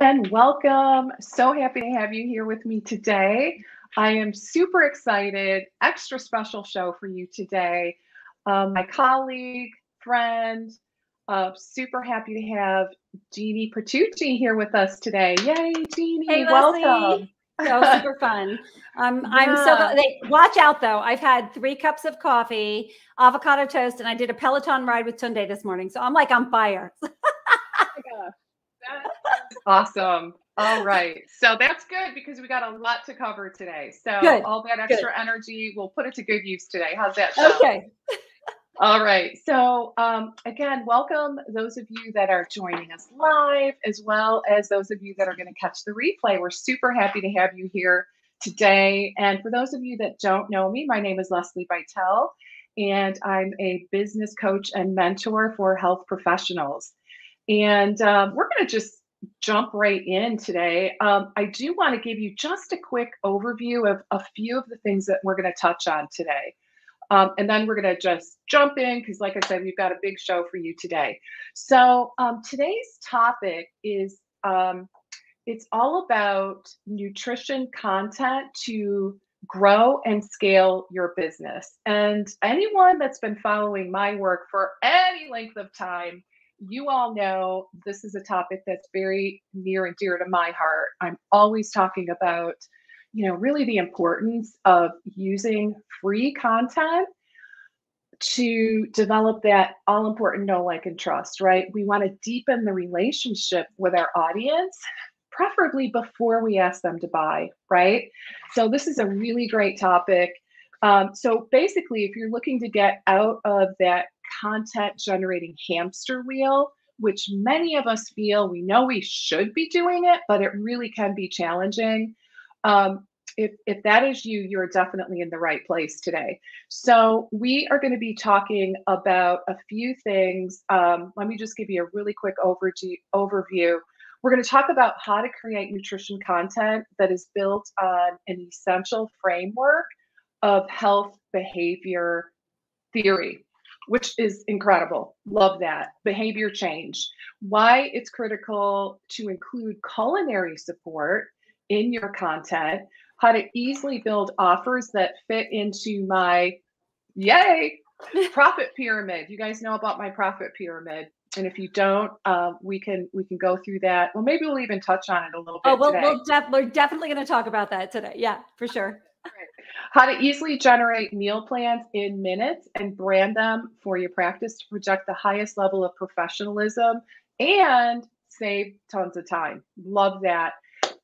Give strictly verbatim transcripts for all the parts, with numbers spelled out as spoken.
and welcome. So happy to have you here with me today. I am super excited, extra special show for you today. Um, my colleague, friend, uh, super happy to have Jeanne Petrucci here with us today. Yay, Jeanne, hey, welcome. So super fun. Um, yeah. I'm so they, watch out though. I've had three cups of coffee, avocado toast, and I did a Peloton ride with Tunde this morning. So I'm like on fire. Oh my gosh. That's awesome. All right. So that's good because we got a lot to cover today. So good. All that extra good. Energy, we'll put it to good use today. How's that sound? Okay. All right. So um, again, welcome those of you that are joining us live, as well as those of you that are going to catch the replay. We're super happy to have you here today. And for those of you that don't know me, my name is Lesli Bitel, and I'm a business coach and mentor for health professionals. And um, we're going to just jump right in today. Um, I do want to give you just a quick overview of a few of the things that we're going to touch on today. Um, and then we're going to just jump in because, like I said, we've got a big show for you today. So um, today's topic is um, it's all about nutrition content to grow and scale your business. And anyone that's been following my work for any length of time, you all know this is a topic that's very near and dear to my heart. I'm always talking about you know, really the importance of using free content to develop that all important know, like, and trust, right? We want to deepen the relationship with our audience, preferably before we ask them to buy, right? So this is a really great topic. Um, so basically, if you're looking to get out of that content generating hamster wheel, which many of us feel we know we should be doing it, but it really can be challenging. Um, if, if that is you, you're definitely in the right place today. So we are going to be talking about a few things. Um, let me just give you a really quick overview. We're going to talk about how to create nutrition content that is built on an essential framework of health behavior theory, which is incredible. Love that. Behavior change. Why it's critical to include culinary support in your content, how to easily build offers that fit into my, yay, profit pyramid. You guys know about my profit pyramid. And if you don't, uh, we can we can go through that. Well, maybe we'll even touch on it a little bit. Oh, well, today. We'll def we're definitely going to talk about that today. Yeah, for sure. Right. How to easily generate meal plans in minutes and brand them for your practice to project the highest level of professionalism and save tons of time. Love that.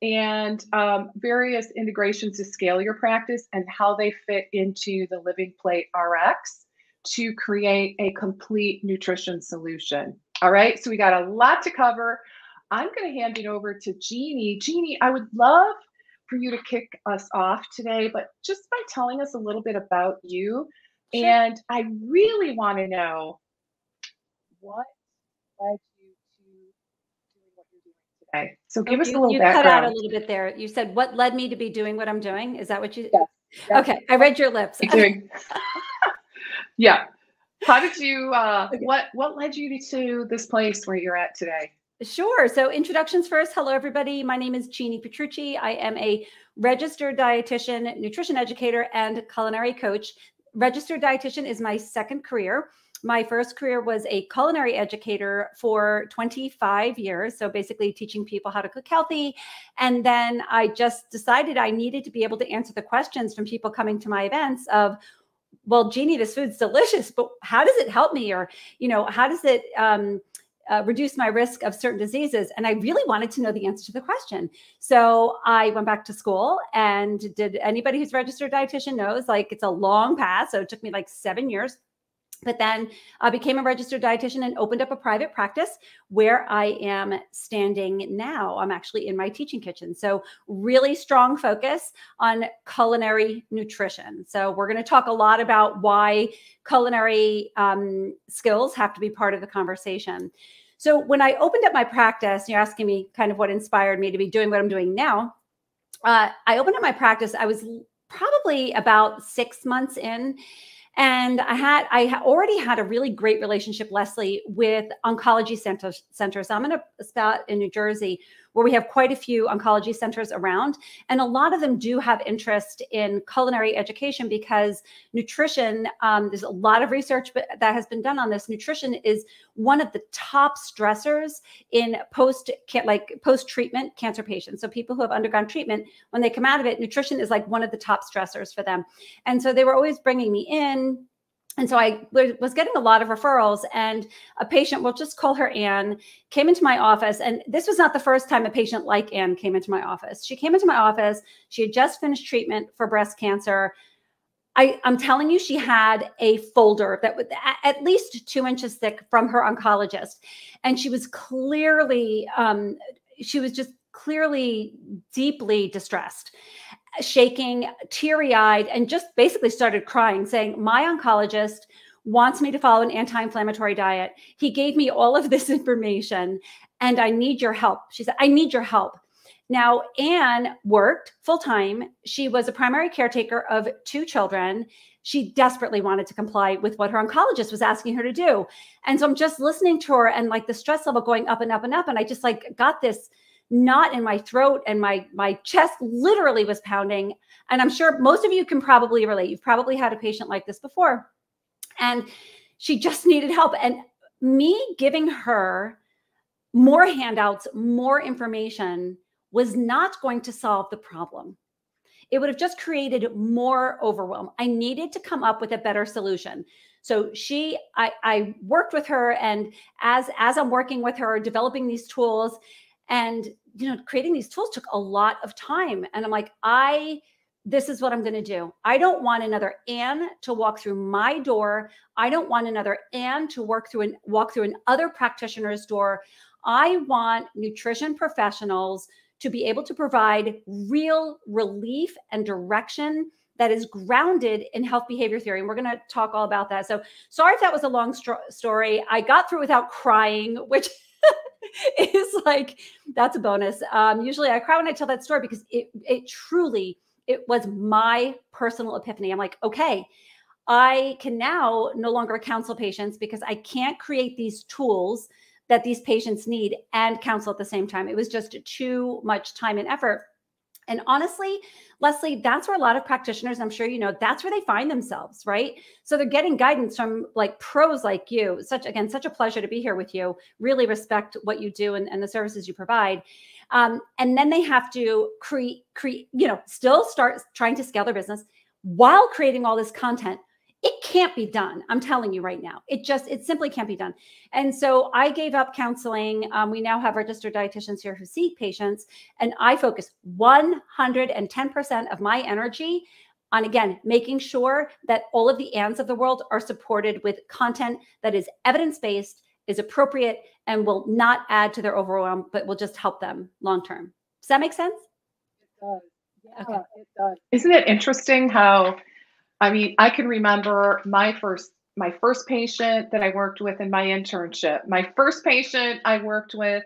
And um, various integrations to scale your practice and how they fit into the Living Plate R X to create a complete nutrition solution. All right, so we got a lot to cover. I'm going to hand it over to Jeanne. Jeanne, I would love for you to kick us off today, but just by telling us a little bit about you. Sure. And I really want to know what led you to doing what you're doing today. So give us a little background. You cut out a little bit there. You said, what led me to be doing what I'm doing? Is that what you? Yeah. Okay. I read your lips. Yeah. How did you, uh, okay. what, what led you to this place where you're at today? Sure. So introductions first. Hello, everybody. My name is Jeanne Petrucci. I am a registered dietitian, nutrition educator, and culinary coach. Registered dietitian is my second career. My first career was a culinary educator for twenty-five years. So basically teaching people how to cook healthy. And then I just decided I needed to be able to answer the questions from people coming to my events of, well, Jeanne, this food's delicious, but how does it help me? Or, you know, how does it um, uh, reduce my risk of certain diseases? And I really wanted to know the answer to the question. So I went back to school, and did anybody who's registered dietitian knows, like, it's a long path. So it took me like seven years. But then I became a registered dietitian and opened up a private practice where I am standing now. I'm actually in my teaching kitchen. So really strong focus on culinary nutrition. So we're going to talk a lot about why culinary um, skills have to be part of the conversation. So when I opened up my practice, you're asking me kind of what inspired me to be doing what I'm doing now. Uh, I opened up my practice. I was probably about six months in. And I had, I already had a really great relationship, Lesli, with oncology centers. centers. I'm in a spot in New Jersey where we have quite a few oncology centers around. And a lot of them do have interest in culinary education because nutrition, um, there's a lot of research that has been done on this. Nutrition is one of the top stressors in post, like post-treatment cancer patients. So people who have undergone treatment, when they come out of it, nutrition is like one of the top stressors for them. And so they were always bringing me in. And so I was getting a lot of referrals, and a patient, we'll just call her Anne, came into my office. And this was not the first time a patient like Anne came into my office. She came into my office. She had just finished treatment for breast cancer. I, I'm telling you, she had a folder that was at least two inches thick from her oncologist. And she was clearly, um, she was just clearly deeply distressed, shaking, teary-eyed, and just basically started crying, saying, my oncologist wants me to follow an anti-inflammatory diet. He gave me all of this information, and I need your help. She said, I need your help. Now, Anne worked full-time. She was a primary caretaker of two children. She desperately wanted to comply with what her oncologist was asking her to do. And so I'm just listening to her and like the stress level going up and up and up. And I just like got this knot in my throat, and my my chest literally was pounding. And I'm sure most of you can probably relate. You've probably had a patient like this before. And she just needed help. And me giving her more handouts, more information was not going to solve the problem. It would have just created more overwhelm. I needed to come up with a better solution. So she, I, I worked with her, and as, as I'm working with her, developing these tools, and, you know, creating these tools took a lot of time. And I'm like, I, this is what I'm going to do. I don't want another Anne to walk through my door. I don't want another Anne to work through and walk through another practitioner's door. I want nutrition professionals to be able to provide real relief and direction that is grounded in health behavior theory. And we're going to talk all about that. So sorry if that was a long story. I got through without crying, which is like, that's a bonus. Um, usually I cry when I tell that story because it, it truly, it was my personal epiphany. I'm like, okay, I can now no longer counsel patients because I can't create these tools that these patients need and counsel at the same time. It was just too much time and effort. And honestly, Lesli, that's where a lot of practitioners, I'm sure you know, that's where they find themselves, right? So they're getting guidance from like pros like you. Such, again, such a pleasure to be here with you. Really respect what you do and, and the services you provide. Um, and then they have to create, create, you know, still start trying to scale their business while creating all this content. It can't be done. I'm telling you right now, it just, it simply can't be done. And so I gave up counseling. Um, we now have registered dietitians here who see patients, and I focus one hundred ten percent of my energy on, again, making sure that all of the ands of the world are supported with content that is evidence-based, is appropriate, and will not add to their overwhelm, but will just help them long-term. Does that make sense? It does. Yeah, okay. It does. Isn't it interesting how, I mean, I can remember my first my first patient that I worked with in my internship, my first patient I worked with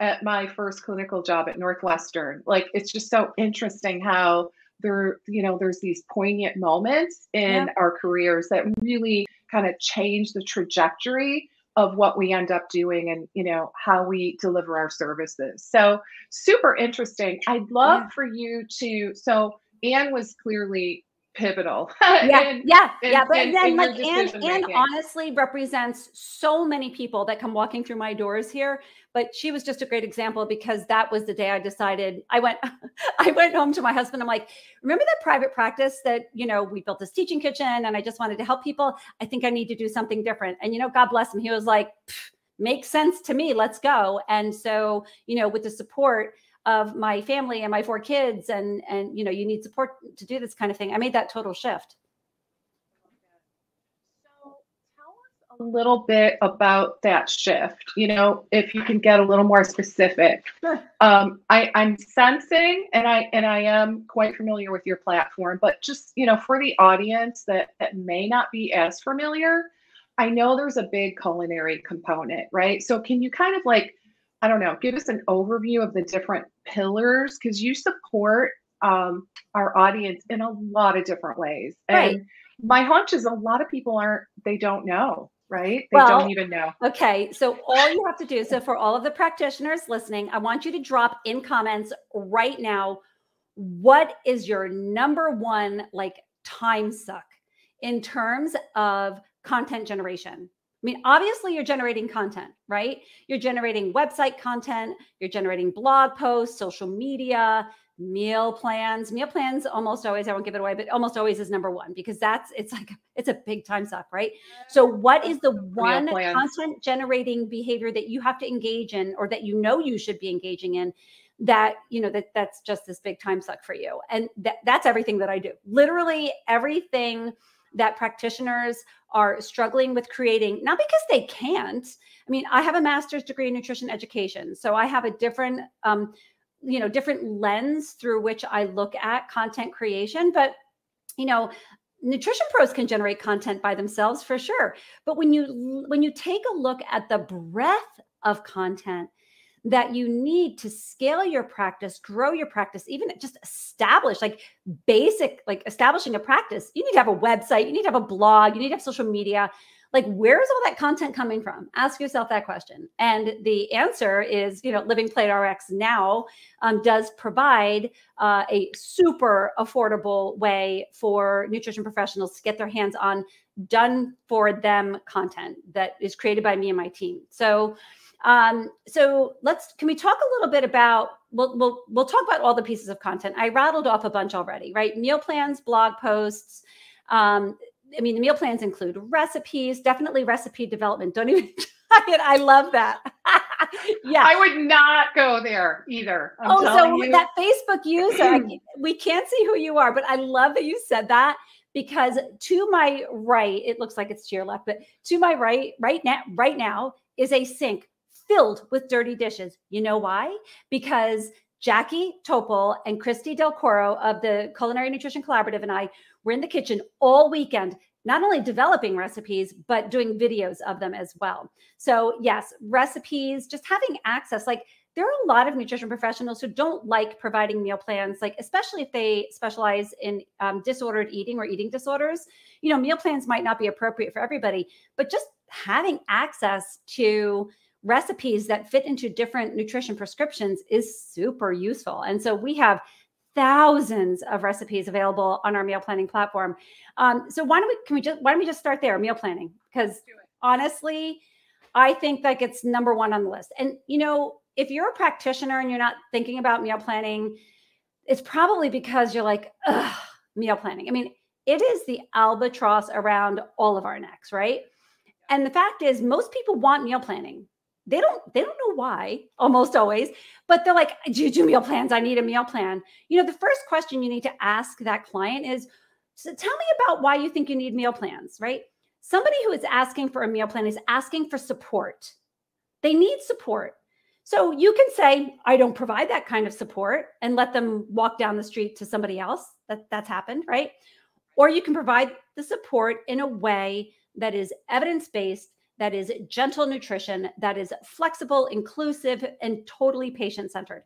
at my first clinical job at Northwestern. Like, it's just so interesting how there, you know, there's these poignant moments in yeah. our careers that really kind of change the trajectory of what we end up doing and, you know, how we deliver our services. So super interesting. I'd love yeah. for you to, so Anne was clearly pivotal. Yeah, and, yeah, and, yeah. But and, then, and like, and, and honestly represents so many people that come walking through my doors here. But she was just a great example because that was the day I decided. I went, I went home to my husband. I'm like, remember that private practice that, you know, we built this teaching kitchen and I just wanted to help people. I think I need to do something different. And, you know, God bless him. He was like, makes sense to me. Let's go. And so, you know, with the support of my family and my four kids and, and, you know, you need support to do this kind of thing. I made that total shift. So tell us a little bit about that shift, you know, if you can get a little more specific. Sure. Um, I, I'm sensing, and I, and I am quite familiar with your platform, but just, you know, for the audience that, that may not be as familiar, I know there's a big culinary component, right? So can you kind of like, I don't know, give us an overview of the different pillars, because you support um, our audience in a lot of different ways. Right. And my hunch is a lot of people aren't, they don't know. right? They well, don't even know. Okay. So all you have to do, so for all of the practitioners listening, I want you to drop in comments right now, what is your number one, like, time suck in terms of content generation? I mean, obviously you're generating content, right? You're generating website content, you're generating blog posts, social media, meal plans. Meal plans almost always, I won't give it away, but almost always is number one, because that's, it's like, it's a big time suck, right? So what is the one content generating behavior that you have to engage in, or that you know you should be engaging in, that, you know, that that's just this big time suck for you? And th that's everything that I do. Literally everything that practitioners are struggling with creating, not because they can't. I mean, I have a master's degree in nutrition education, so I have a different, um, you know, different lens through which I look at content creation. But, you know, nutrition pros can generate content by themselves for sure. But when you, when you take a look at the breadth of content that you need to scale your practice, grow your practice, even just establish, like, basic, like establishing a practice, you need to have a website, you need to have a blog, you need to have social media. Like, where's all that content coming from? Ask yourself that question. And the answer is, you know, Living Plate R X now um, does provide uh, a super affordable way for nutrition professionals to get their hands on done for them content that is created by me and my team. So, Um, so let's, can we talk a little bit about, we'll, we'll, we'll talk about all the pieces of content. I rattled off a bunch already, right? Meal plans, blog posts. Um, I mean, the meal plans include recipes, definitely recipe development. Don't even try it. I love that. Yeah. I would not go there either. I'm oh, so you. That Facebook user, we can't see who you are, but I love that you said that. Because to my right, it looks like it's to your left, but to my right, right now, right now is a sink filled with dirty dishes. You know why? Because Jackie Topol and Christy Del Coro of the Culinary Nutrition Collaborative and I were in the kitchen all weekend, not only developing recipes, but doing videos of them as well. So yes, recipes, just having access. Like, there are a lot of nutrition professionals who don't like providing meal plans, like especially if they specialize in um, disordered eating or eating disorders. You know, meal plans might not be appropriate for everybody, but just having access to recipes that fit into different nutrition prescriptions is super useful. And so we have thousands of recipes available on our meal planning platform. Um, so why don't we, can we just, why don't we just start there, meal planning? Because honestly, I think like it's number one on the list. And, you know, if you're a practitioner and you're not thinking about meal planning, it's probably because you're like, ugh, meal planning. I mean, it is the albatross around all of our necks, right? And the fact is, most people want meal planning. They don't, they don't know why, almost always, but they're like, do you do meal plans? I need a meal plan. You know, the first question you need to ask that client is, so tell me about why you think you need meal plans, right? Somebody who is asking for a meal plan is asking for support. They need support. So you can say, I don't provide that kind of support, and let them walk down the street to somebody else. That, that's happened, right? Or you can provide the support in a way that is evidence-based, that is gentle nutrition, that is flexible, inclusive, and totally patient-centered.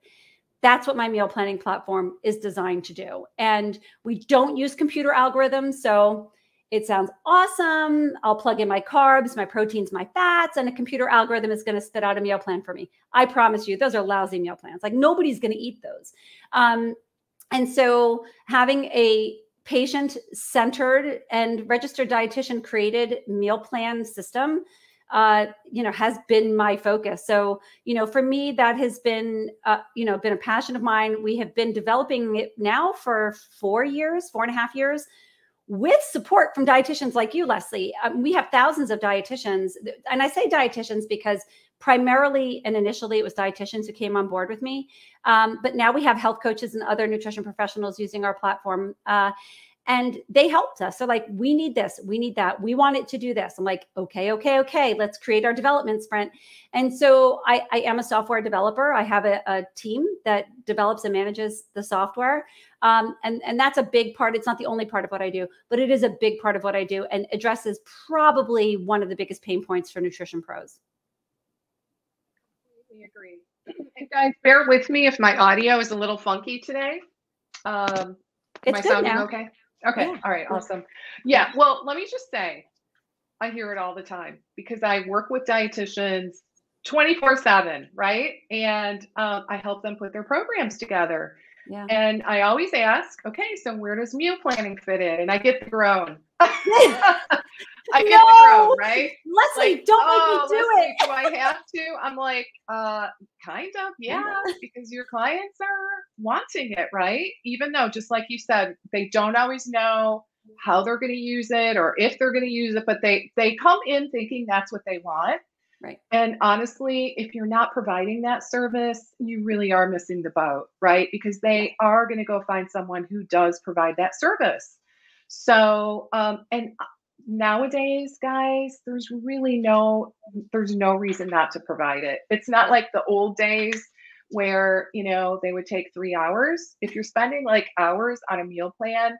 That's what my meal planning platform is designed to do. And we don't use computer algorithms, so it sounds awesome. I'll plug in my carbs, my proteins, my fats, and a computer algorithm is going to spit out a meal plan for me. I promise you, those are lousy meal plans. Like, nobody's going to eat those. Um, and so having a patient-centered and registered dietitian-created meal plan system, uh, you know, has been my focus. So, you know, for me, that has been, uh, you know, been a passion of mine. We have been developing it now for four years, four and a half years, with support from dietitians like you, Lesli. Um, we have thousands of dietitians, and I say dietitians because primarily and initially it was dietitians who came on board with me. Um, but now we have health coaches and other nutrition professionals using our platform, uh, and they helped us. So like, we need this, we need that, we want it to do this. I'm like, okay, okay, okay, let's create our development sprint. And so I, I am a software developer. I have a, a team that develops and manages the software. Um, and, and that's a big part. It's not the only part of what I do, but it is a big part of what I do, and addresses probably one of the biggest pain points for nutrition pros. Completely agree. And guys, bear with me if my audio is a little funky today. Um, am I sounding okay? Okay. Yeah. All right. Awesome. Yeah. Well, let me just say, I hear it all the time because I work with dietitians twenty-four seven, right? And um, I help them put their programs together. Yeah. And I always ask, okay, so where does meal planning fit in? And I get the groan. I no. get the groan, right? Lesli, like, don't oh, make me do Lesli, it. Do I have to? I'm like, uh, kind of, yeah, because your clients are wanting it, right? Even though, just like you said, they don't always know how they're going to use it or if they're going to use it, but they, they come in thinking that's what they want. Right. And honestly, if you're not providing that service, you really are missing the boat, right? Because they are going to go find someone who does provide that service. So, um, and nowadays, guys, there's really no, there's no reason not to provide it. It's not like the old days where, you know, they would take three hours. If you're spending like hours on a meal plan,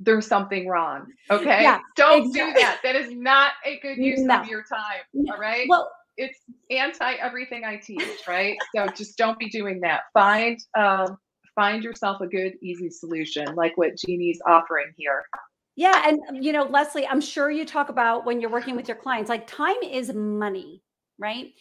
there's something wrong. Okay. Yeah, Don't exactly. do that. That is not a good use no. of your time. No. All right. Well, it's anti everything I teach, right? So just don't be doing that. Find, um, find yourself a good, easy solution like what Jeannie's offering here. Yeah. And you know, Lesli, I'm sure you talk about when you're working with your clients, like time is money, right?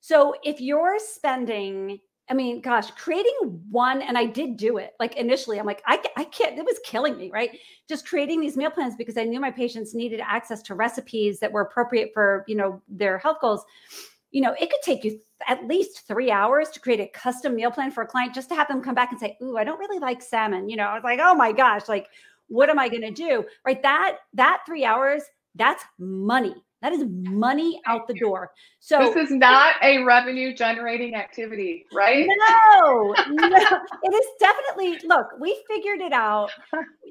So if you're spending, I mean, gosh, creating one, and I did do it. Like initially, I'm like, I, I can't, it was killing me, right? Just creating these meal plans because I knew my patients needed access to recipes that were appropriate for, you know, their health goals. You know, it could take you at least three hours to create a custom meal plan for a client just to have them come back and say, ooh, I don't really like salmon. You know, I was like, oh my gosh, like, what am I going to do? Right? That, that three hours, that's money. That is money out the door. So this is not a revenue generating activity, right? No, no. It is definitely, look, we figured it out.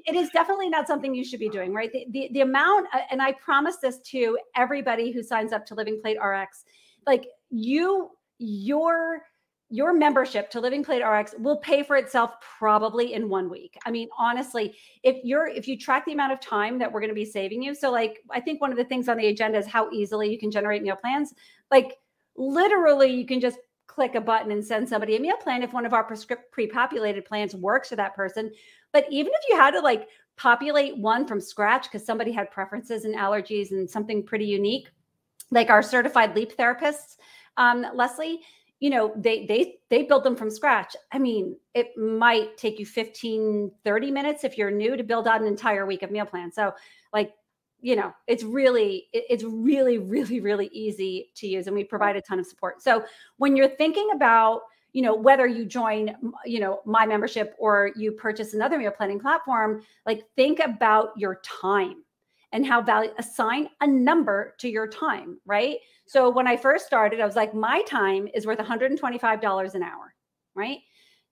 It is definitely not something you should be doing, right? The, the, the amount, and I promise this to everybody who signs up to Living Plate R X, like you, your, your membership to Living Plate R X will pay for itself probably in one week. I mean, honestly, if you're, if you track the amount of time that we're going to be saving you. So like, I think one of the things on the agenda is how easily you can generate meal plans. Like literally you can just click a button and send somebody a meal plan if one of our pre-populated plans works for that person. But even if you had to like populate one from scratch, because somebody had preferences and allergies and something pretty unique, like our certified leap therapists, um, Lesli, you know, they, they, they build them from scratch. I mean, it might take you fifteen, thirty minutes if you're new to build out an entire week of meal plan. So like, you know, it's really, it's really, really, really easy to use. And we provide a ton of support. So when you're thinking about, you know, whether you join, you know, my membership or you purchase another meal planning platform, like think about your time and how value, assign a number to your time, right? So when I first started, I was like, my time is worth one hundred twenty-five dollars an hour, right?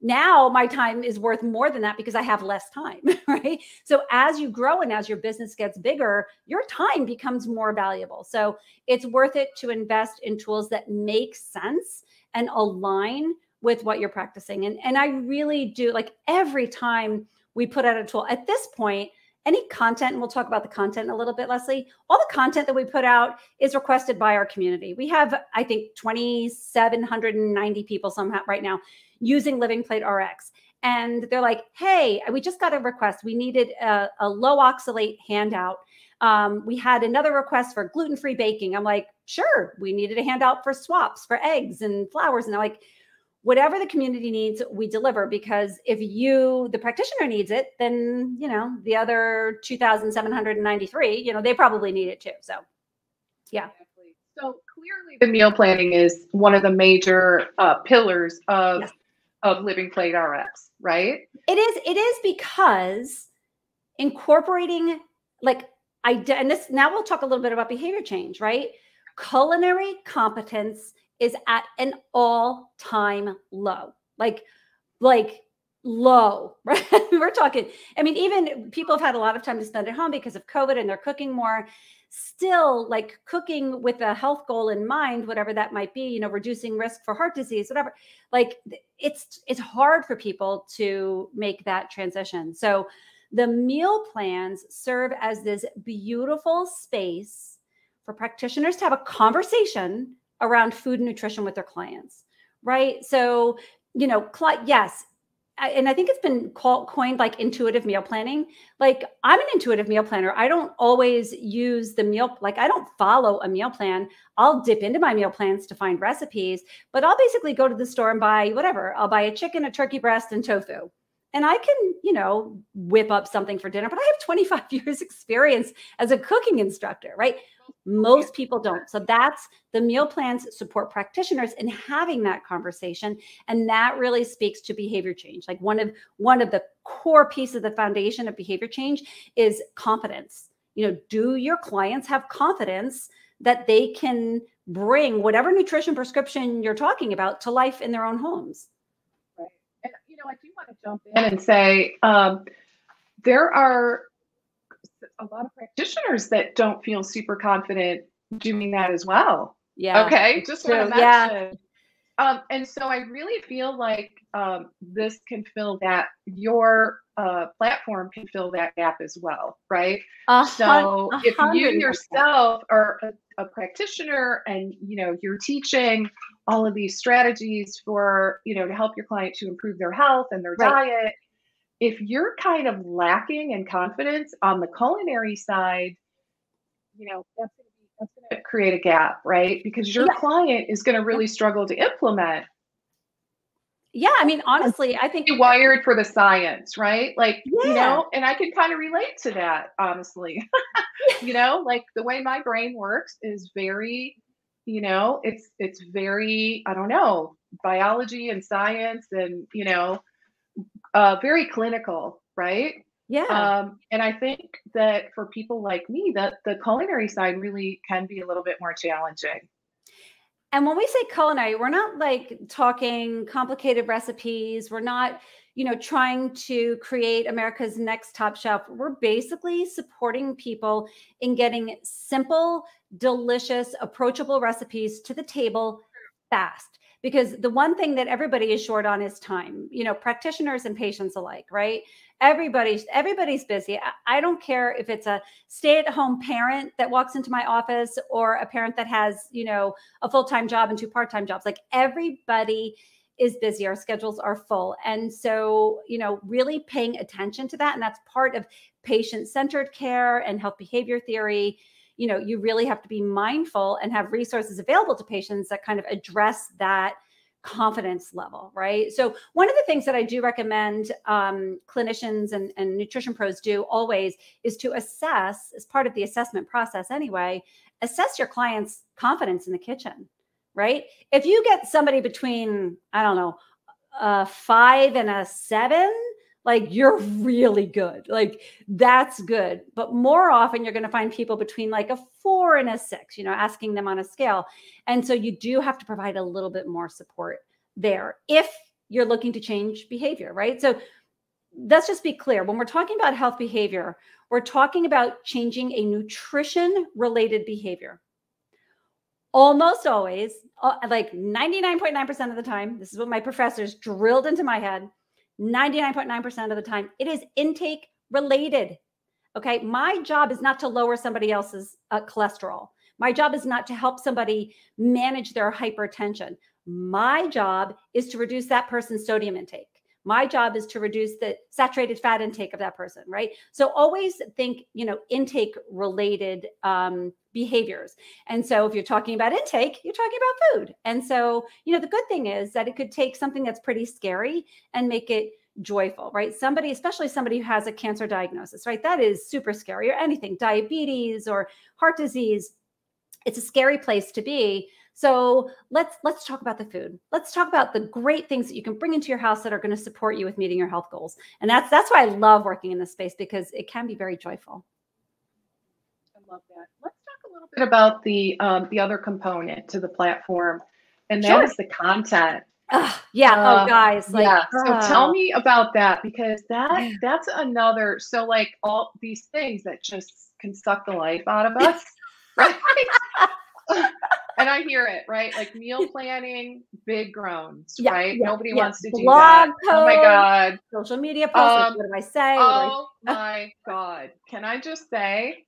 Now my time is worth more than that because I have less time, right? So as you grow and as your business gets bigger, your time becomes more valuable. So it's worth it to invest in tools that make sense and align with what you're practicing. And, and I really do, like every time we put out a tool at this point, any content, and we'll talk about the content a little bit, Lesli, all the content that we put out is requested by our community. We have, I think, two thousand seven hundred ninety people somehow right now using Living Plate R X. And they're like, hey, we just got a request. We needed a, a low oxalate handout. Um, we had another request for gluten-free baking. I'm like, sure, we needed a handout for swaps, for eggs and flours. And they're like, whatever the community needs, we deliver, because if you, the practitioner needs it, then, you know, the other two thousand seven hundred ninety-three, you know, they probably need it too. So, yeah. Exactly. So clearly the meal planning is one of the major uh, pillars of, yeah. of Living Plate R X, right? It is. It is because incorporating like, I, and this, now we'll talk a little bit about behavior change, right? Culinary competence is at an all-time low, like, like low, right? We're talking, I mean, even people have had a lot of time to spend at home because of COVID and they're cooking more. Still, like cooking with a health goal in mind, whatever that might be, you know, reducing risk for heart disease, whatever, like it's, it's hard for people to make that transition. So the meal plans serve as this beautiful space for practitioners to have a conversation around food and nutrition with their clients, right? So, you know, yes, and I think it's been called, coined like intuitive meal planning. Like I'm an intuitive meal planner. I don't always use the meal, like I don't follow a meal plan. I'll dip into my meal plans to find recipes, but I'll basically go to the store and buy whatever. I'll buy a chicken, a turkey breast, and tofu. And I can, you know, whip up something for dinner, but I have twenty-five years experience as a cooking instructor, right? Most people don't. So that's the meal plans support practitioners in having that conversation. And that really speaks to behavior change. Like one of, one of the core pieces of the foundation of behavior change is confidence. You know, do your clients have confidence that they can bring whatever nutrition prescription you're talking about to life in their own homes? I do want to jump in and say um, there are a lot of practitioners that don't feel super confident doing that as well. Yeah. Okay. Just want to mention. Yeah. Um, and so I really feel like um, this can fill that, your uh, platform can fill that gap as well, right? Uh, so uh, if you yourself are a, a practitioner and, you know, you're teaching all of these strategies for, you know, to help your client to improve their health and their right. diet. If you're kind of lacking in confidence on the culinary side, you know, that's going to be, that's going to create a gap, right? Because your yeah. client is going to really struggle to implement. Yeah. I mean, honestly, I think you're wired for the science, right? Like, yeah. you know, and I can kind of relate to that, honestly, you know, like the way my brain works is very, you know, it's, it's very, I don't know, biology and science and, you know, uh, very clinical, right? Yeah. Um, and I think that for people like me, that the culinary side really can be a little bit more challenging. And when we say culinary, we're not like talking complicated recipes. We're not, you know, trying to create America's next top chef. We're basically supporting people in getting simple, delicious, approachable recipes to the table fast. Because the one thing that everybody is short on is time, you know, practitioners and patients alike, right? Everybody's, everybody's busy. I, I don't care if it's a stay-at-home parent that walks into my office or a parent that has, you know, a full-time job and two part-time jobs. Like everybody is busy. Our schedules are full. And so, you know, really paying attention to that. And that's part of patient-centered care and health behavior theory. You know, you really have to be mindful and have resources available to patients that kind of address that confidence level, right? So one of the things that I do recommend um, clinicians and, and nutrition pros do always is to assess, as part of the assessment process anyway, assess your client's confidence in the kitchen, right? If you get somebody between, I don't know, a five and a seven, like you're really good. Like that's good. But more often you're going to find people between like a four and a six, you know, asking them on a scale. And so you do have to provide a little bit more support there if you're looking to change behavior, right? So let's just be clear. When we're talking about health behavior, we're talking about changing a nutrition related behavior. Almost always, like ninety-nine point nine percent of the time, this is what my professors drilled into my head. ninety-nine point nine percent of the time, it is intake related. Okay. My job is not to lower somebody else's uh, cholesterol. My job is not to help somebody manage their hypertension. My job is to reduce that person's sodium intake. My job is to reduce the saturated fat intake of that person. Right. So always think, you know, intake related um, behaviors. And so if you're talking about intake, you're talking about food. And so, you know, the good thing is that it could take something that's pretty scary and make it joyful, right? Somebody, especially somebody who has a cancer diagnosis, right? That is super scary, or anything, diabetes or heart disease. It's a scary place to be. So let's, let's talk about the food. Let's talk about the great things that you can bring into your house that are going to support you with meeting your health goals. And that's, that's why I love working in this space, because it can be very joyful. I love that. Let's talk a little bit about the, um, the other component to the platform, and that sure. is the content. Ugh, yeah. Uh, oh guys. Like, yeah. So uh, tell me about that, because that that's another, so like all these things that just can suck the life out of us. Right. And I hear it, right? Like meal planning, big groans, yeah, right? Yeah, Nobody yeah. wants to do Blog that. Post, oh my God. Social media posts. Um, what do I say? Oh I... my God. Can I just say,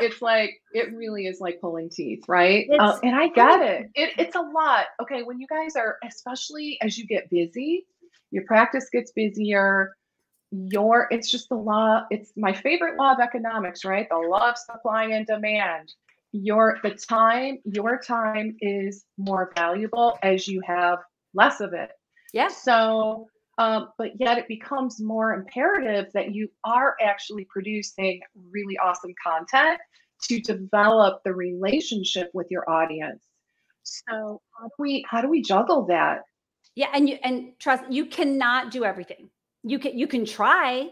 it's like, it really is like pulling teeth, right? Um, and I get it. it. It's a lot. Okay. When you guys are, especially as you get busy, your practice gets busier. Your, it's just the law. It's my favorite law of economics, right? The law of supply and demand. Your, the time, your time is more valuable as you have less of it. Yes. Yeah. So, um, but yet it becomes more imperative that you are actually producing really awesome content to develop the relationship with your audience. So how do we, how do we juggle that? Yeah. And you, and trust, you cannot do everything. You can, you can try,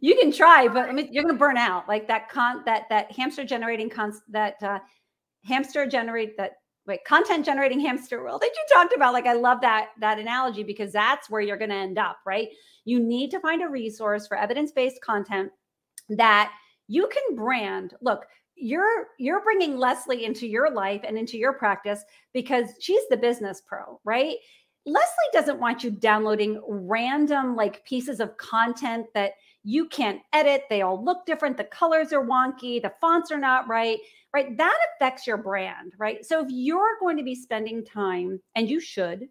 you can try, but I mean, you're going to burn out. Like that con that, that hamster generating cons that, uh, hamster generate that wait, content generating hamster wheel that you talked about. Like, I love that, that analogy, because that's where you're going to end up, right? You need to find a resource for evidence-based content that you can brand. Look, you're, you're bringing Lesli into your life and into your practice because she's the business pro, right? Lesli doesn't want you downloading random like pieces of content that you can't edit. They all look different. The colors are wonky. The fonts are not right, right? That affects your brand, right? So if you're going to be spending time, and you should,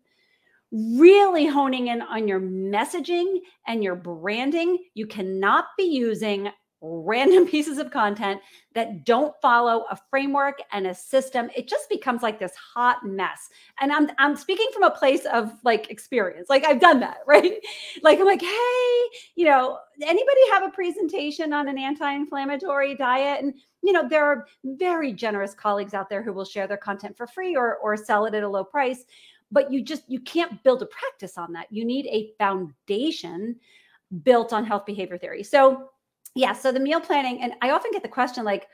really honing in on your messaging and your branding, you cannot be using random pieces of content that don't follow a framework and a system. It just becomes like this hot mess. And I'm, I'm speaking from a place of like experience. Like I've done that, right? Like, I'm like, hey, you know, anybody have a presentation on an anti-inflammatory diet? And, you know, there are very generous colleagues out there who will share their content for free or, or sell it at a low price, but you just, you can't build a practice on that. You need a foundation built on health behavior theory. So yeah. So the meal planning, and I often get the question like,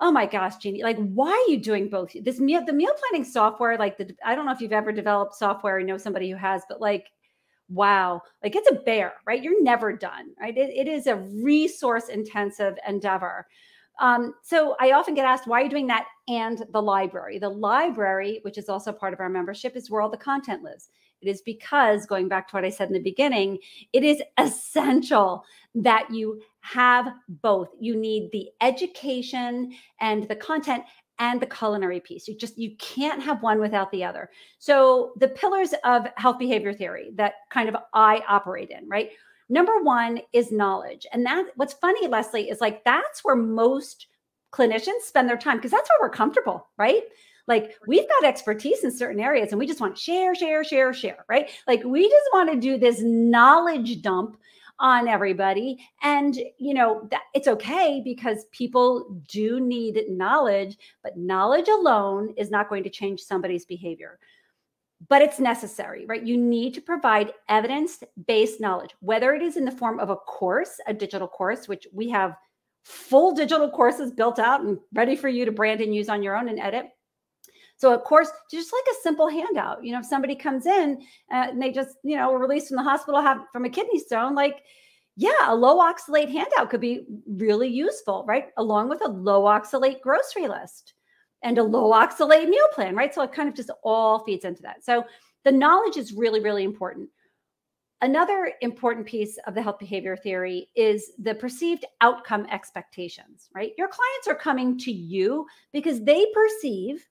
oh my gosh, Jeanne, like, why are you doing both? This meal, the meal planning software, like the, I don't know if you've ever developed software. I know somebody who has, but like, wow, like it's a bear, right? You're never done, right? It, it is a resource intensive endeavor. Um, so I often get asked, why are you doing that? And the library, the library, which is also part of our membership, is where all the content lives. It is because, going back to what I said in the beginning, it is essential that you have both. You need the education and the content and the culinary piece. You just, you can't have one without the other. So the pillars of health behavior theory that kind of I operate in, right? Number one is knowledge. And that, what's funny, Lesli, is like, that's where most clinicians spend their time, because that's where we're comfortable, right? Like, we've got expertise in certain areas and we just want to share, share, share, share, right? Like, we just want to do this knowledge dump on everybody. And, you know, that, it's okay, because people do need knowledge, but knowledge alone is not going to change somebody's behavior. But it's necessary, right? You need to provide evidence-based knowledge, whether it is in the form of a course, a digital course, which we have full digital courses built out and ready for you to brand and use on your own and edit. So of course, just like a simple handout, you know, if somebody comes in uh, and they just, you know, released from the hospital have, from a kidney stone, like, yeah, a low oxalate handout could be really useful, right? Along with a low oxalate grocery list and a low oxalate meal plan, right? So it kind of just all feeds into that. So the knowledge is really, really important. Another important piece of the health behavior theory is the perceived outcome expectations, right? Your clients are coming to you because they perceive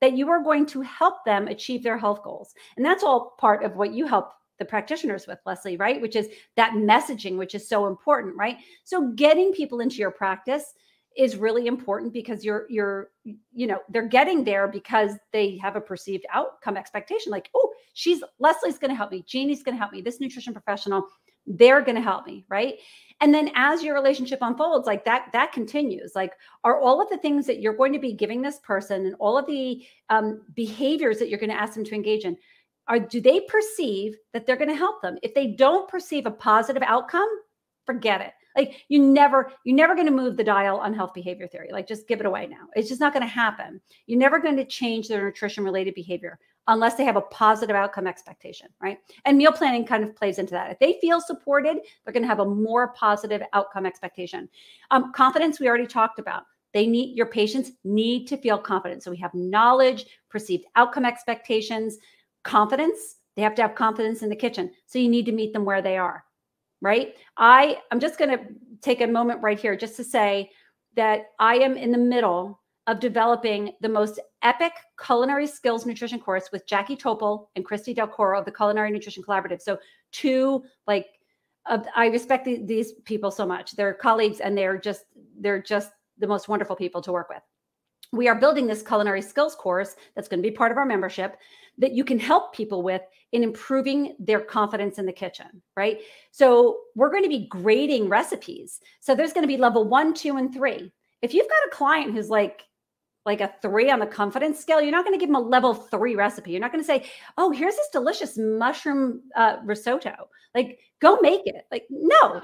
that you are going to help them achieve their health goals. And that's all part of what you help the practitioners with, Lesli, right? Which is that messaging, which is so important, right? So getting people into your practice is really important, because you're, you're, you know, they're getting there because they have a perceived outcome expectation. Like, oh, she's, Lesli's going to help me. Jeanne's going to help me. This nutrition professional, they're going to help me, right? And then as your relationship unfolds, like that, that continues. Like, are all of the things that you're going to be giving this person and all of the um, behaviors that you're going to ask them to engage in, are, do they perceive that they're going to help them? If they don't perceive a positive outcome, forget it. Like, you never, you're never going to move the dial on health behavior theory. Like, just give it away now. It's just not going to happen. You're never going to change their nutrition related behavior unless they have a positive outcome expectation, right? And meal planning kind of plays into that. If they feel supported, they're going to have a more positive outcome expectation. Um, confidence, we already talked about. They need, your patients need to feel confident. So we have knowledge, perceived outcome expectations, confidence. They have to have confidence in the kitchen. So you need to meet them where they are, right? I, I'm just going to take a moment right here just to say that I am in the middle of developing the most epic culinary skills nutrition course with Jackie Topol and Christy Del Coro of the Culinary Nutrition Collaborative. So two, like, uh, I respect the, these people so much. They're colleagues, and they're just, they're just the most wonderful people to work with. We are building this culinary skills course that's going to be part of our membership that you can help people with in improving their confidence in the kitchen, right? So we're going to be grading recipes. So there's going to be level one, two, and three. If you've got a client who's like, like a three on the confidence scale, you're not going to give them a level three recipe. You're not going to say, oh, here's this delicious mushroom uh, risotto. Like, go make it. Like, no.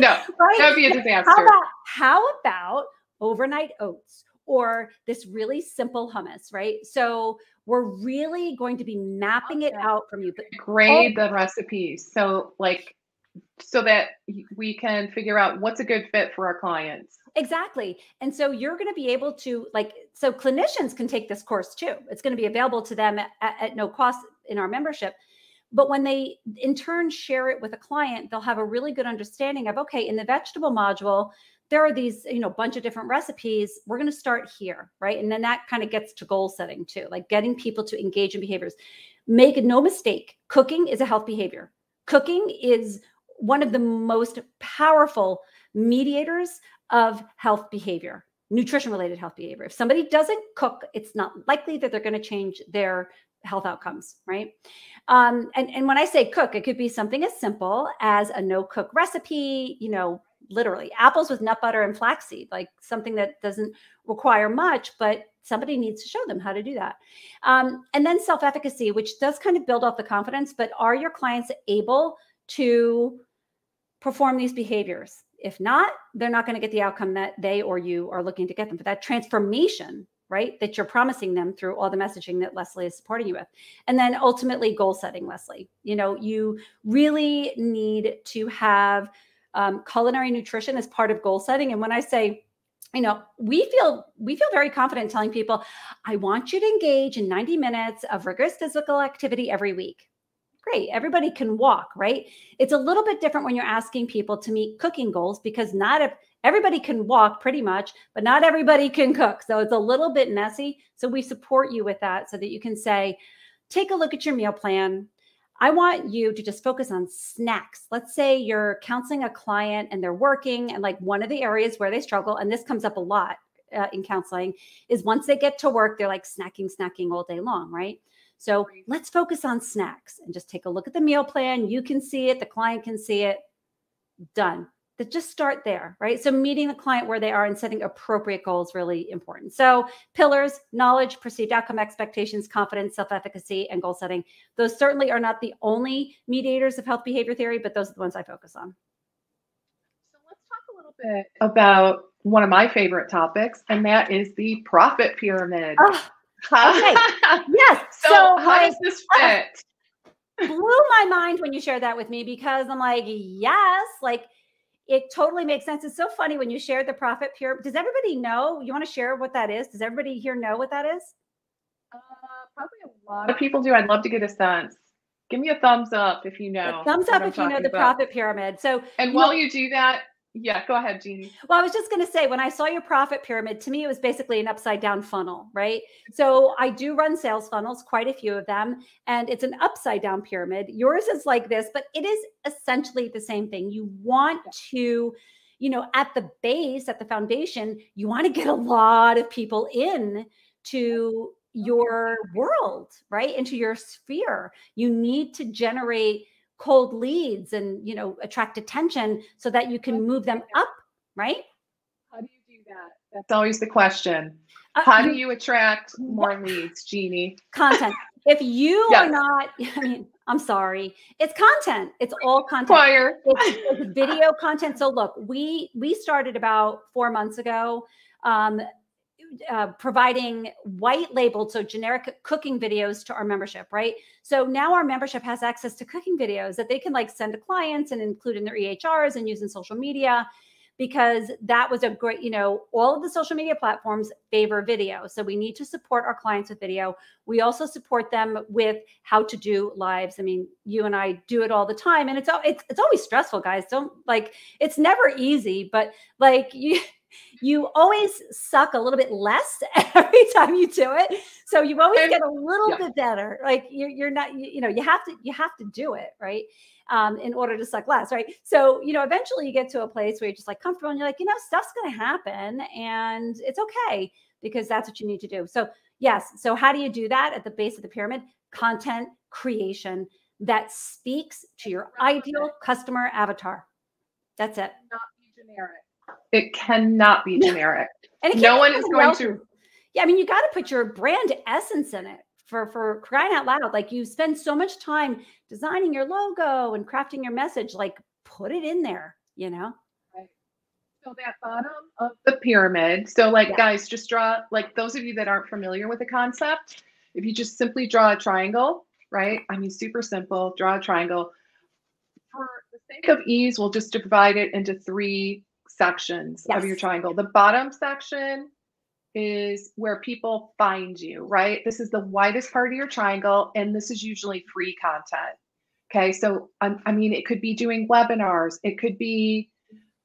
No, right? That would be a disaster. How about, how about overnight oats? Or this really simple hummus, right? So we're really going to be mapping it out from you. But grade the recipes. So like, so that we can figure out what's a good fit for our clients. Exactly. And so you're going to be able to like, so clinicians can take this course too. It's going to be available to them at, at no cost in our membership. But when they in turn share it with a client, they'll have a really good understanding of, okay, in the vegetable module, there are these, you know, bunch of different recipes. We're going to start here, right? And then that kind of gets to goal setting too, like getting people to engage in behaviors. Make no mistake, cooking is a health behavior. Cooking is one of the most powerful mediators of health behavior, nutrition-related health behavior. If somebody doesn't cook, it's not likely that they're going to change their health outcomes, right? Um, and, and when I say cook, it could be something as simple as a no-cook recipe, you know, literally apples with nut butter and flaxseed, like something that doesn't require much, but somebody needs to show them how to do that. Um, and then self-efficacy, which does kind of build off the confidence, but are your clients able to perform these behaviors? If not, they're not going to get the outcome that they or you are looking to get them, but that transformation, right, that you're promising them through all the messaging that Lesli is supporting you with. And then ultimately goal setting, Lesli. You know, you really need to have Um, culinary nutrition as part of goal setting. And when I say, you know, we feel, we feel very confident telling people, I want you to engage in ninety minutes of rigorous physical activity every week. Great. Everybody can walk, right? It's a little bit different when you're asking people to meet cooking goals, because not if everybody can walk pretty much, but not everybody can cook. So it's a little bit messy. So we support you with that so that you can say, take a look at your meal plan. I want you to just focus on snacks. Let's say you're counseling a client and they're working, and like one of the areas where they struggle, and this comes up a lot uh, in counseling, is once they get to work, they're like snacking, snacking all day long, right? So let's focus on snacks and just take a look at the meal plan. You can see it. The client can see it. Done. But just start there, right? So meeting the client where they are and setting appropriate goals is really important. So pillars, knowledge, perceived outcome expectations, confidence, self-efficacy, and goal setting. Those certainly are not the only mediators of health behavior theory, but those are the ones I focus on. So let's talk a little bit about one of my favorite topics, and that is the profit pyramid. Oh, okay. Yes. So, so how I, does this fit? Blew my mind when you shared that with me, because I'm like, yes, like, it totally makes sense. It's so funny when you share the profit pyramid. Does everybody know? You want to share what that is? Does everybody here know what that is? Uh, probably a lot of people do. I'd love to get a sense. Give me a thumbs up if you know. A thumbs up if you know the profit pyramid. So, and while you do that, yeah, go ahead, Jeanne. Well, I was just going to say, when I saw your profit pyramid, to me, it was basically an upside down funnel, right? So I do run sales funnels, quite a few of them, and it's an upside down pyramid. Yours is like this, but it is essentially the same thing. You want to, you know, at the base, at the foundation, you want to get a lot of people in to your world, right? Into your sphere. You need to generate cold leads and, you know, attract attention so that you can move them up, right? How do you do that? That's always the question. Uh, How do you attract more leads, Jeanne? Content. If you yes. are not, I mean, I'm sorry. It's content. It's all content. Fire. It's, it's video content. So look, we, we started about four months ago um, uh, providing white labeled, so generic cooking videos to our membership, right? So now our membership has access to cooking videos that they can like send to clients and include in their E H Rs and use in social media, because that was a great, you know, all of the social media platforms favor video. So we need to support our clients with video. We also support them with how to do lives. I mean, you and I do it all the time, and it's, it's, it's always stressful, guys. Don't like, it's never easy, but like you, You always suck a little bit less every time you do it. So you always and, get a little yeah. bit better. Like you're, you're not, you, you know, you have to, you have to do it right um, in order to suck less. Right. So, you know, eventually you get to a place where you're just like comfortable and you're like, you know, stuff's going to happen and it's okay because that's what you need to do. So yes. So how do you do that at the base of the pyramid? Content creation that speaks to your ideal customer avatar. That's it. Not generic. It cannot be generic. And no one is going to. Yeah, I mean, you got to put your brand essence in it for, for crying out loud. Like you spend so much time designing your logo and crafting your message, like put it in there, you know? Right. So that bottom of the pyramid. So like, yeah. guys, just draw, like those of you that aren't familiar with the concept, if you just simply draw a triangle, right? I mean, super simple, draw a triangle. For the sake of ease, we'll just divide it into three sections yes. of your triangle. The bottom section is where people find you, right? This is the widest part of your triangle, and this is usually free content. Okay, so um, I mean, it could be doing webinars, it could be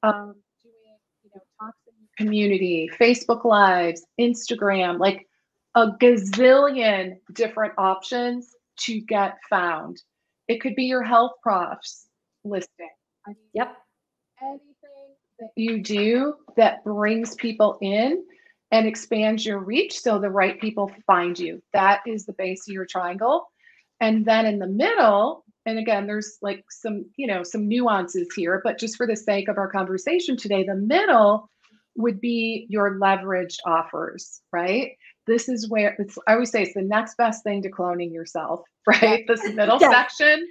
um, doing, you know, talks in the community, Facebook Lives, Instagram, like a gazillion different options to get found. It could be your health profs listing. I mean, yep. And that you do that brings people in and expands your reach so the right people find you. That is the base of your triangle. And then in the middle, and again, there's like some, you know, some nuances here, but just for the sake of our conversation today, the middle would be your leveraged offers, right? This is where it's, I always say it's the next best thing to cloning yourself, right? This middle yeah. section.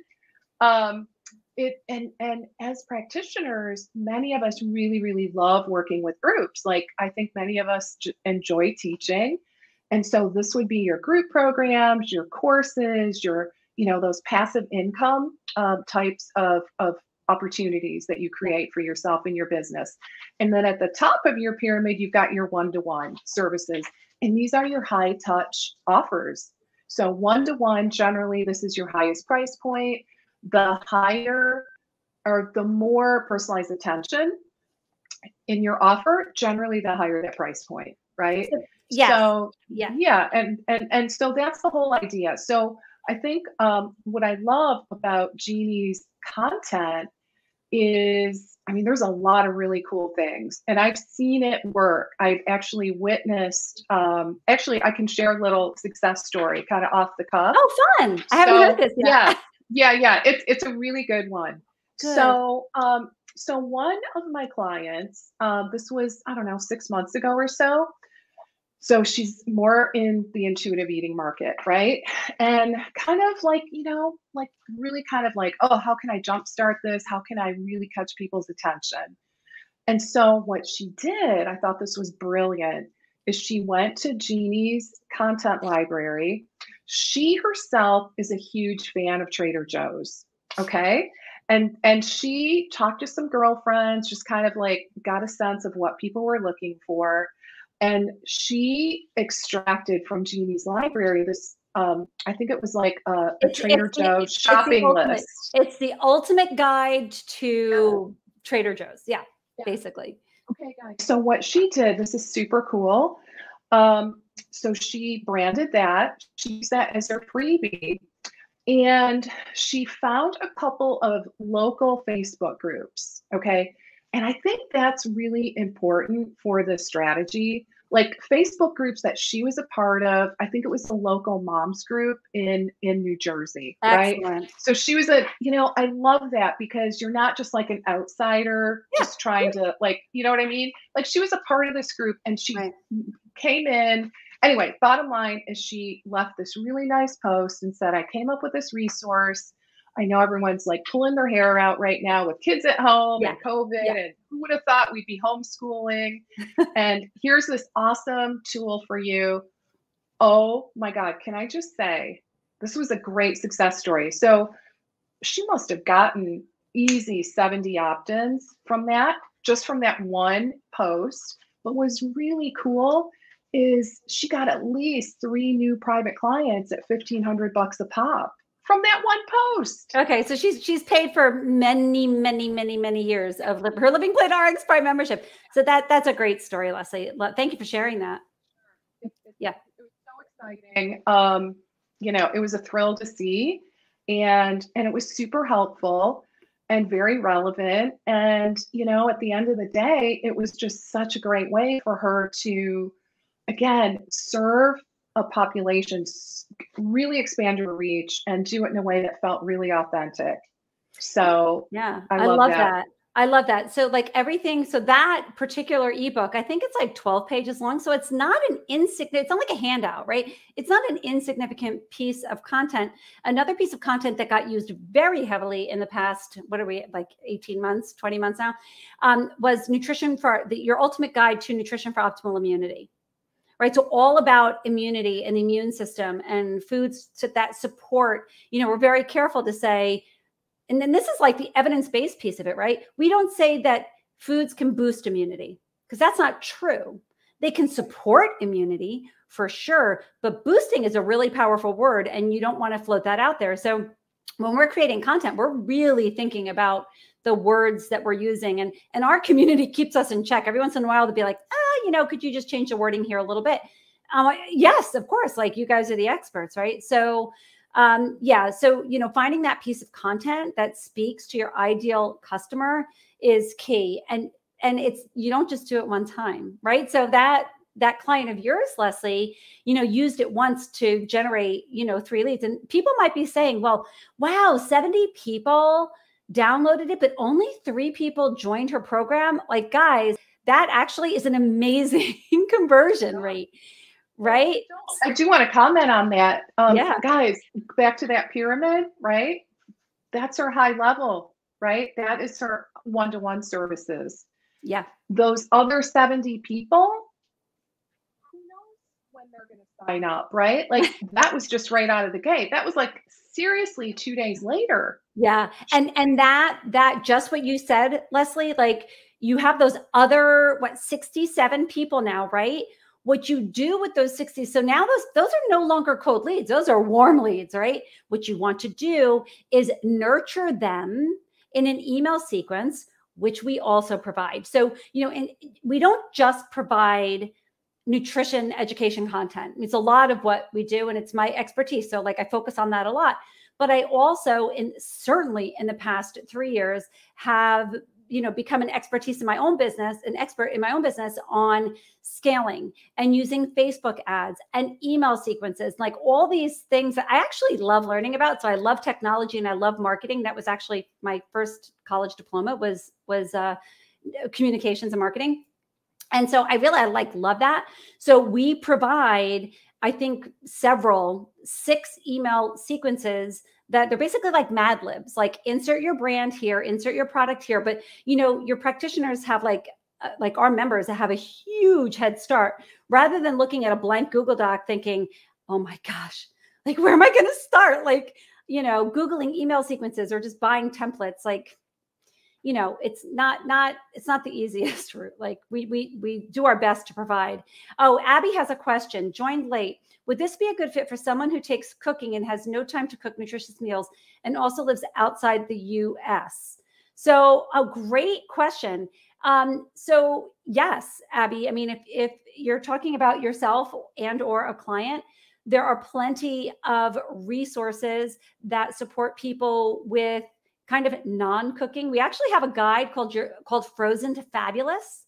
Um, It, and, and as practitioners, many of us really, really love working with groups. Like I think many of us j- enjoy teaching. And so this would be your group programs, your courses, your, you know, those passive income uh, types of, of opportunities that you create for yourself and your business. And then at the top of your pyramid, you've got your one-to-one services. And these are your high touch offers. So one-to-one, generally, this is your highest price point. The higher or the more personalized attention in your offer, generally the higher that price point, right? Yeah. So yeah, yeah, and and and so that's the whole idea. So I think um, what I love about Jeannie's content is, I mean, there's a lot of really cool things, and I've seen it work. I've actually witnessed. Um, actually, I can share a little success story, kind of off the cuff. Oh, fun! I haven't so, heard this yet. Yeah. Yeah, yeah, it's it's a really good one. Good. So, um, so one of my clients, uh, this was I don't know six months ago or so. So she's more in the intuitive eating market, right? And kind of like you know, like really kind of like, oh, how can I jumpstart this? How can I really catch people's attention? And so what she did, I thought this was brilliant, is she went to Jeannie's content library. She herself is a huge fan of Trader Joe's, okay? And and she talked to some girlfriends, just kind of like got a sense of what people were looking for. And she extracted from Jeannie's library this, um, I think it was like a, a it's, Trader it's Joe's the, shopping it's list. Ultimate, it's the ultimate guide to yeah. Trader Joe's, yeah, yeah, basically. Okay, guys. So what she did, this is super cool. Um, So she branded that, she used that as her freebie, and she found a couple of local Facebook groups, okay? And I think that's really important for the strategy, like Facebook groups that she was a part of. I think it was the local moms group in, in New Jersey, Excellent. Right? So she was a, you know, I love that because you're not just like an outsider, yeah. just trying to like, you know what I mean? Like she was a part of this group and she right. came in. Anyway, bottom line is she left this really nice post and said, I came up with this resource. I know everyone's like pulling their hair out right now with kids at home yeah. and COVID yeah. and who would have thought we'd be homeschooling. And here's this awesome tool for you. Oh my God. Can I just say, this was a great success story. So she must've gotten easy seventy opt-ins from that, just from that one post. But what was really cool is she got at least three new private clients at fifteen hundred bucks a pop from that one post. Okay, so she's she's paid for many, many, many, many years of her Living Plate R X Prime membership. So that that's a great story, Lesli. Thank you for sharing that. It, it, yeah, it was so exciting. Um, you know, it was a thrill to see, and and it was super helpful and very relevant. And you know, at the end of the day, it was just such a great way for her to, again, serve a population, really expand your reach, and do it in a way that felt really authentic. So yeah, I love, I love that. that. I love that. So like everything, so that particular ebook, I think it's like twelve pages long. So it's not an insignificant, it's not like a handout, right? It's not an insignificant piece of content. Another piece of content that got used very heavily in the past, what are we, like eighteen months, twenty months now, um, was nutrition for the, your ultimate guide to nutrition for optimal immunity. Right. So all about immunity and the immune system and foods to that support. You know, we're very careful to say, and then this is like the evidence-based piece of it, right? We don't say that foods can boost immunity because that's not true. They can support immunity for sure, but boosting is a really powerful word and you don't want to float that out there. So when we're creating content, we're really thinking about the words that we're using, and, and our community keeps us in check every once in a while to be like, ah, you know, could you just change the wording here a little bit? Um, yes, of course. Like you guys are the experts, right? So um, yeah. So, you know, finding that piece of content that speaks to your ideal customer is key. And, and it's, you don't just do it one time, right? So that, that client of yours, Lesli, you know, used it once to generate, you know, three leads, and people might be saying, well, wow, seventy people downloaded it, but only three people joined her program. Like, guys, that actually is an amazing conversion rate, right? I do want to comment on that. Um, yeah. Guys, back to that pyramid, right? That's her high level, right? That is her one-to-one services. Yeah. Those other seventy people, who knows when they're going to sign up, right? Like that was just right out of the gate. That was like seriously two days later. Yeah. And, and that, that just what you said, Lesli, like you have those other, what, sixty-seven people now, right? What you do with those sixty. So now those, those are no longer cold leads. Those are warm leads, right? What you want to do is nurture them in an email sequence, which we also provide. So, you know, and we don't just provide nutrition education content. It's a lot of what we do and it's my expertise. So like I focus on that a lot. But I also, in certainly in the past three years, have, you know, become an expertise in my own business, an expert in my own business on scaling and using Facebook ads and email sequences, like all these things that I actually love learning about. So I love technology and I love marketing. That was actually my first college diploma was, was uh, communications and marketing. And so I really, I like love that. So we provide, I think, several six email sequences that they're basically like Mad Libs, like insert your brand here, insert your product here. But, you know, your practitioners have like, uh, like our members that have a huge head start rather than looking at a blank Google Doc thinking, oh my gosh, like, where am I going to start? Like, you know, Googling email sequences or just buying templates, like, you know, it's not, not, it's not the easiest route. Like we, we, we do our best to provide. Oh, Abby has a question. Joined late. Would this be a good fit for someone who takes cooking and has no time to cook nutritious meals and also lives outside the U S? So a great question. Um, so yes, Abby, I mean, if, if you're talking about yourself and or a client, there are plenty of resources that support people with kind of non-cooking. We actually have a guide called your, called Frozen to Fabulous,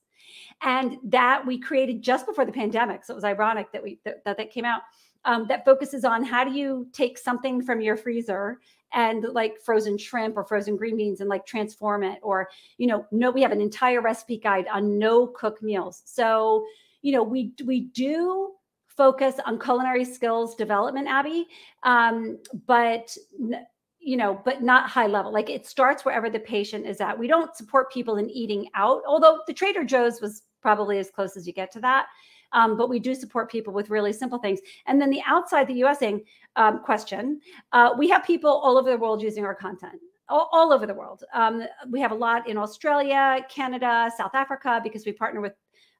and that we created just before the pandemic. So it was ironic that we that that came out. Um, that focuses on how do you take something from your freezer and like frozen shrimp or frozen green beans and like transform it, or you know, no, we have an entire recipe guide on no-cook meals. So you know, we we do focus on culinary skills development, Abby, um, but. You know, but not high level. Like it starts wherever the patient is at. We don't support people in eating out, although the Trader Joe's was probably as close as you get to that. Um, but we do support people with really simple things. And then the outside the U S thing, um, question, uh, we have people all over the world using our content, all, all over the world. Um, we have a lot in Australia, Canada, South Africa, because we partner with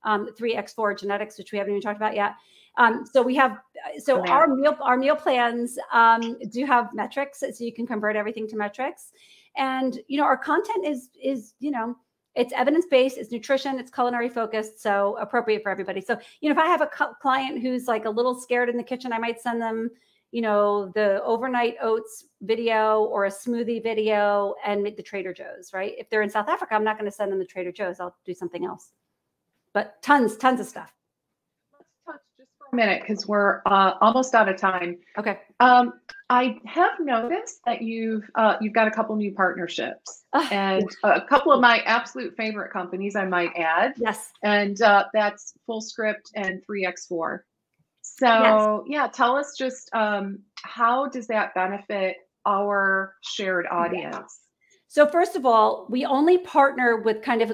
um, three by four Genetics, which we haven't even talked about yet. Um, so we have, so our meal, our meal plans um, do have metrics, so you can convert everything to metrics. And, you know, our content is, is, you know, it's evidence-based, it's nutrition, it's culinary focused, so appropriate for everybody. So, you know, if I have a client who's like a little scared in the kitchen, I might send them, you know, the overnight oats video or a smoothie video and the Trader Joe's, right? If they're in South Africa, I'm not going to send them the Trader Joe's. I'll do something else. But tons, tons of stuff. Let's touch just for a minute because we're uh, almost out of time. Okay. Um, I have noticed that you've uh, you've got a couple new partnerships oh. and a couple of my absolute favorite companies, I might add. Yes. And uh, that's Fullscript and three by four. So yes. yeah, tell us just um, how does that benefit our shared audience? Yeah. So first of all, we only partner with kind of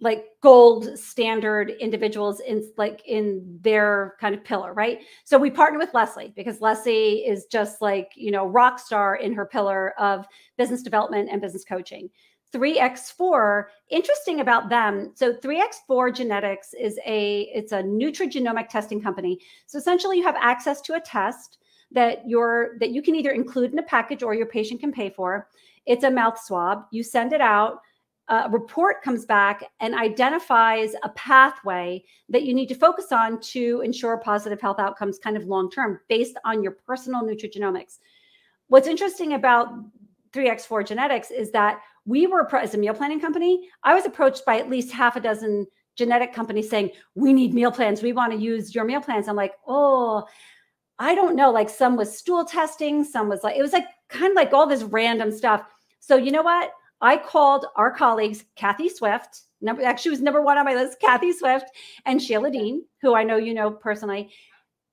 like gold standard individuals in like in their kind of pillar, right? So we partner with Lesli because Lesli is just like, you know, rock star in her pillar of business development and business coaching. three by four, interesting about them. So three by four Genetics is a, it's a nutrigenomic testing company. So essentially you have access to a test that you're, that you can either include in a package or your patient can pay for. It's a mouth swab. You send it out, a report comes back and identifies a pathway that you need to focus on to ensure positive health outcomes kind of long-term based on your personal nutrigenomics. What's interesting about three by four Genetics is that we were, as a meal planning company, I was approached by at least half a dozen genetic companies saying, we need meal plans. We want to use your meal plans. I'm like, oh, I don't know. Like some was stool testing. Some was like, it was like kind of like all this random stuff. So you know what? I called our colleagues, Kathy Swift, number, actually was number one on my list, Kathy Swift and Sheila Dean, who I know you know personally.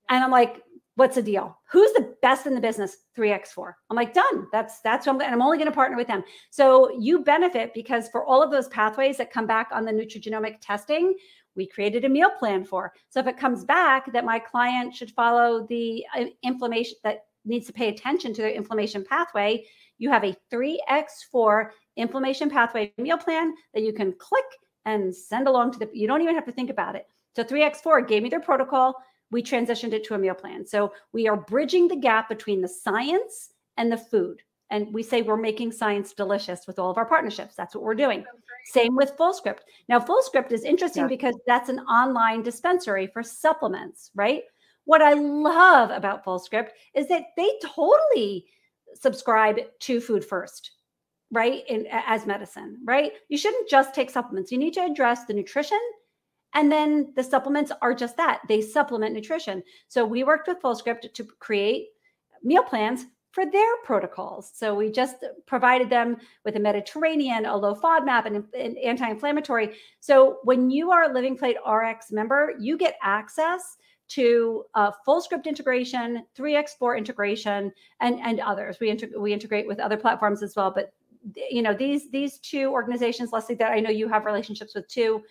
And I'm like, what's the deal? Who's the best in the business? three by four. I'm like, done. That's, that's what I'm, and I'm only going to partner with them. So you benefit because for all of those pathways that come back on the nutrigenomic testing, we created a meal plan for. So if it comes back that my client should follow the inflammation that needs to pay attention to their inflammation pathway, you have a three by four inflammation pathway meal plan that you can click and send along to the, you don't even have to think about it. So three by four gave me their protocol. We transitioned it to a meal plan. So we are bridging the gap between the science and the food. And we say we're making science delicious with all of our partnerships. That's what we're doing. Same with Fullscript. Now, Fullscript is interesting yeah. because that's an online dispensary for supplements, right? What I love about Fullscript is that they totally subscribe to food first, right? In, as medicine, right? You shouldn't just take supplements. You need to address the nutrition. And then the supplements are just that. They supplement nutrition. So we worked with Fullscript to create meal plans for their protocols. So we just provided them with a Mediterranean, a low FODMAP, and an anti-inflammatory. So when you are a Living Plate R X member, you get access to uh, Fullscript integration, three by four integration, and, and others. We, inter we integrate with other platforms as well. But you know these, these two organizations, Lesli, that I know you have relationships with too,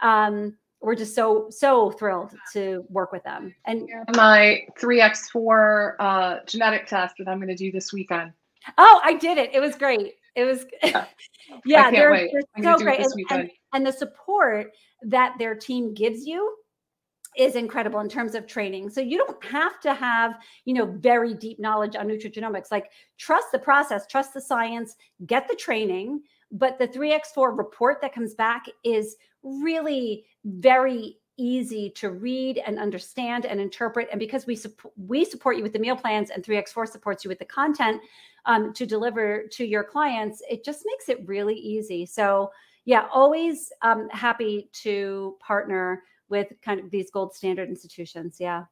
um, we're just so, so thrilled to work with them. And my three by four uh, genetic test that I'm going to do this weekend. Oh, I did it. It was great. It was, yeah, yeah they're, they're so great. And, and, and the support that their team gives you is incredible in terms of training. So you don't have to have, you know, very deep knowledge on nutrigenomics, like trust the process, trust the science, get the training. But the three by four report that comes back is really very easy to read and understand and interpret. And because we, we support you with the meal plans and three by four supports you with the content um, to deliver to your clients, it just makes it really easy. So yeah, always um, happy to partner with kind of these gold standard institutions. Yeah.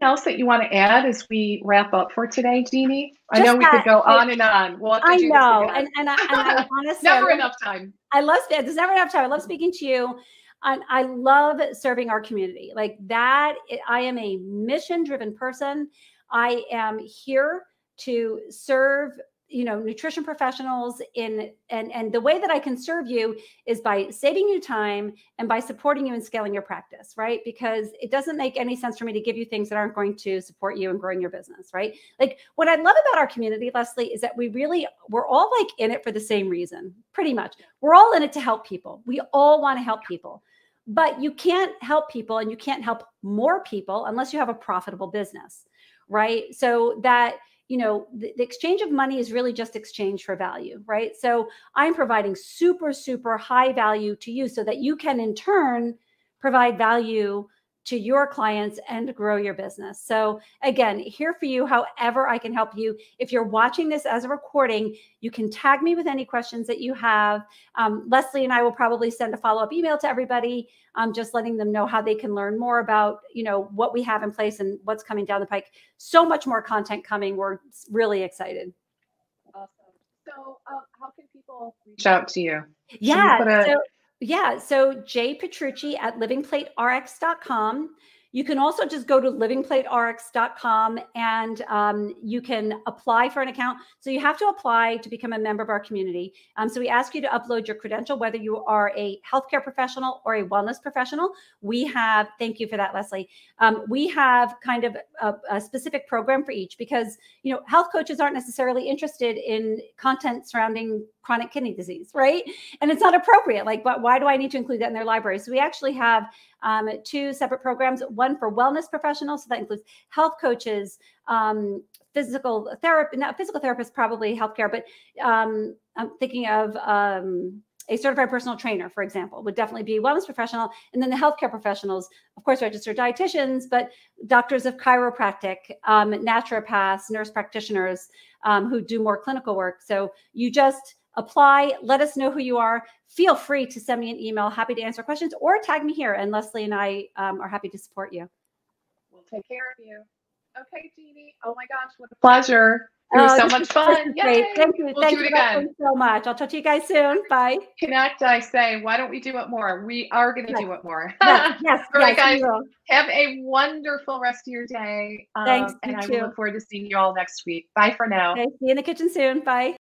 Else that you want to add as we wrap up for today, Jeannie? I know we could go on and on. We'll have to do this again. I know, and and I, and I honestly never enough time. I love it. There's never enough time. I love speaking to you, and I love serving our community like that. I am a mission-driven person. I am here to serve, you know, nutrition professionals in and and the way that I can serve you is by saving you time and by supporting you and scaling your practice, right? Because it doesn't make any sense for me to give you things that aren't going to support you and growing your business, right? Like what I love about our community, Lesli, is that we really, we're all like in it for the same reason, pretty much. We're all in it to help people. We all want to help people. But you can't help people, and you can't help more people unless you have a profitable business, right? So that, you know, the, the exchange of money is really just exchange for value, right? So I'm providing super, super high value to you so that you can in turn provide value to your clients and grow your business. So again, here for you, however I can help you. If you're watching this as a recording, you can tag me with any questions that you have. Um, Lesli and I will probably send a follow-up email to everybody, um, just letting them know how they can learn more about, you know, what we have in place and what's coming down the pike. So much more content coming. We're really excited. Awesome. So uh, how can people reach out to you? Yeah. Yeah. So J Petrucci at living plate r x dot com. You can also just go to living plate r x dot com and um, you can apply for an account. So you have to apply to become a member of our community. Um, so we ask you to upload your credential, whether you are a healthcare professional or a wellness professional. We have, thank you for that, Lesli. Um, we have kind of a, a specific program for each because, you know, health coaches aren't necessarily interested in content surrounding chronic kidney disease, right? And it's not appropriate. Like, but why do I need to include that in their library? So we actually have um, two separate programs, one for wellness professionals. So that includes health coaches, um, physical therapy, not physical therapists, probably healthcare, but um, I'm thinking of um, a certified personal trainer, for example, would definitely be wellness professional. And then the healthcare professionals, of course, registered dietitians, but doctors of chiropractic, um, naturopaths, nurse practitioners um, who do more clinical work. So you just apply, let us know who you are. Feel free to send me an email. Happy to answer questions or tag me here. And Lesli and I um, are happy to support you. We'll take care of you. Okay, Jeannie. Oh my gosh, what a pleasure. It was oh, so much fun. Great. Yay. Thank you. We'll Thank do you it again. so much. I'll talk to you guys soon. Bye. Connect, I say, why don't we do it more? We are going to yes. do it more. Yes. yes All right, yes, guys. Have a wonderful rest of your day. Um, Thanks. And I too. look forward to seeing you all next week. Bye for now. Okay. See you in the kitchen soon. Bye.